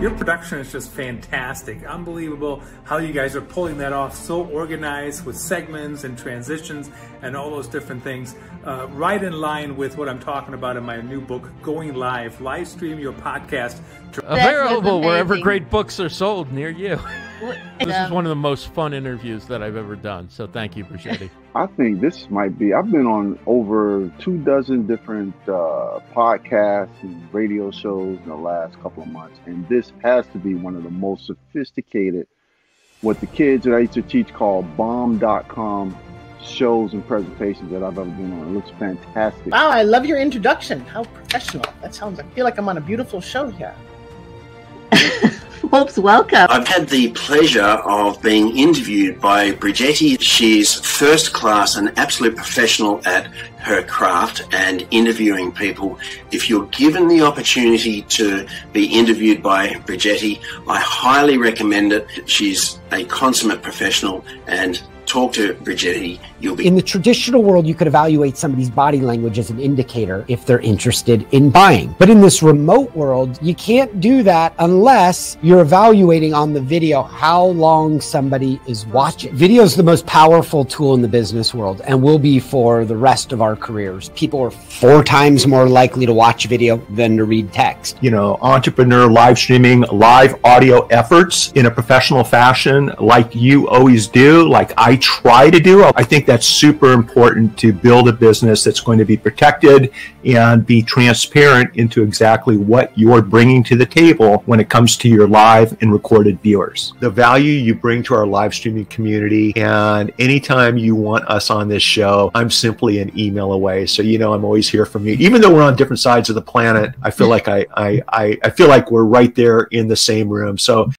Your production is just fantastic. Unbelievable how you guys are pulling that off, so organized with segments and transitions and all those different things. Right in line with what I'm talking about in my new book, Going Live: Live Stream Your Podcast. Available wherever great books are sold near you. This is one of the most fun interviews that I've ever done. So thank you, Bridgetti. I think this might be, I've been on over 24 different podcasts and radio shows in the last couple of months. And this has to be one of the most sophisticated, what the kids that I used to teach call bomb.com shows and presentations that I've ever been on. It looks fantastic. Wow, I love your introduction. How professional. That sounds, I feel like I'm on a beautiful show here. Folks, welcome. I've had the pleasure of being interviewed by Bridgetti. She's first class, an absolute professional at her craft and interviewing people. If you're given the opportunity to be interviewed by Bridgetti, I highly recommend it. She's a consummate professional, and talk to Bridgetti. You'll be in the traditional world. You could evaluate somebody's body language as an indicator if they're interested in buying. But in this remote world, you can't do that unless you're evaluating on the video how long somebody is watching. Video is the most powerful tool in the business world and will be for the rest of our careers. People are 4 times more likely to watch video than to read text. You know, entrepreneur live streaming, live audio efforts in a professional fashion, like you always do, like I try to do. I think that's super important to build a business that's going to be protected and be transparent into exactly what you're bringing to the table when it comes to your live and recorded viewers. The value you bring to our live streaming community, and anytime you want us on this show, I'm simply an email away. So, you know, I'm always here from you. Even though we're on different sides of the planet, I feel like I feel like we're right there in the same room. So